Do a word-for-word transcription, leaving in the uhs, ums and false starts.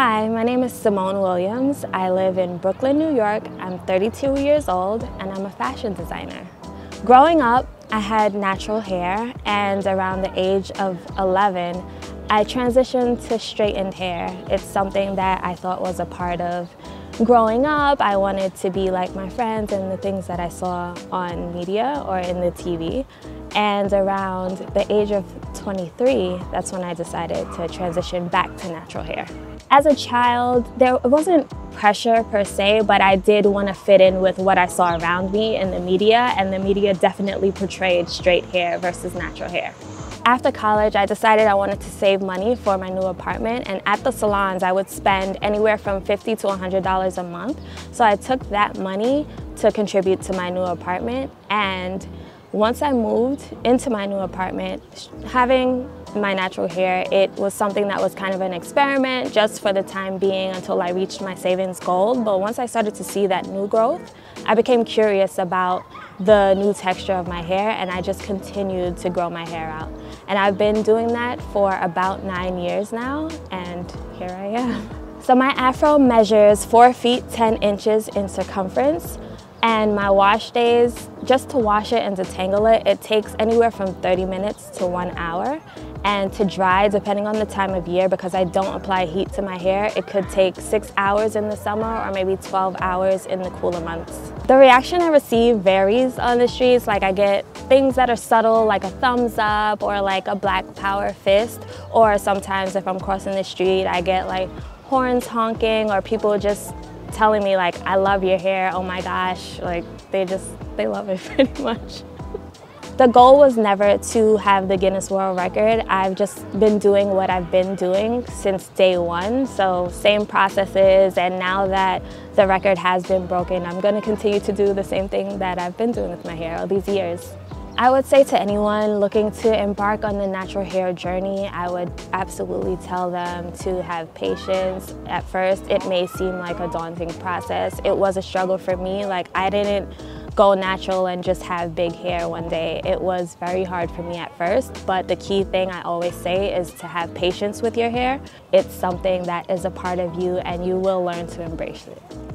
Hi, my name is Simone Williams. I live in Brooklyn, New York. I'm thirty-two years old and I'm a fashion designer. Growing up, I had natural hair, and around the age of eleven, I transitioned to straightened hair. It's something that I thought was a part of growing up. I wanted to be like my friends and the things that I saw on media or in the T V. And around the age of twenty-three, that's when I decided to transition back to natural hair. As a child, there wasn't pressure per se, but I did want to fit in with what I saw around me in the media, and the media definitely portrayed straight hair versus natural hair. After college, I decided I wanted to save money for my new apartment, and at the salons, I would spend anywhere from fifty dollars to one hundred dollars a month. So I took that money to contribute to my new apartment, and once I moved into my new apartment, having my natural hair, it was something that was kind of an experiment just for the time being until I reached my savings goal. But once I started to see that new growth, I became curious about the new texture of my hair, and I just continued to grow my hair out. And I've been doing that for about nine years now, and here I am. So my afro measures four feet ten inches in circumference. And my wash days, just to wash it and detangle it, it takes anywhere from thirty minutes to one hour. And to dry, depending on the time of year, because I don't apply heat to my hair, it could take six hours in the summer or maybe twelve hours in the cooler months. The reaction I receive varies on the streets. Like, I get things that are subtle, like a thumbs up or like a black power fist. Or sometimes if I'm crossing the street, I get like horns honking or people just telling me like, I love your hair, oh my gosh, like they just, they love it pretty much. The goal was never to have the Guinness World Record. I've just been doing what I've been doing since day one. So same processes, and now that the record has been broken, I'm gonna continue to do the same thing that I've been doing with my hair all these years. I would say to anyone looking to embark on the natural hair journey, I would absolutely tell them to have patience. At first, it may seem like a daunting process. It was a struggle for me. Like, I didn't go natural and just have big hair one day. It was very hard for me at first, but the key thing I always say is to have patience with your hair. It's something that is a part of you, and you will learn to embrace it.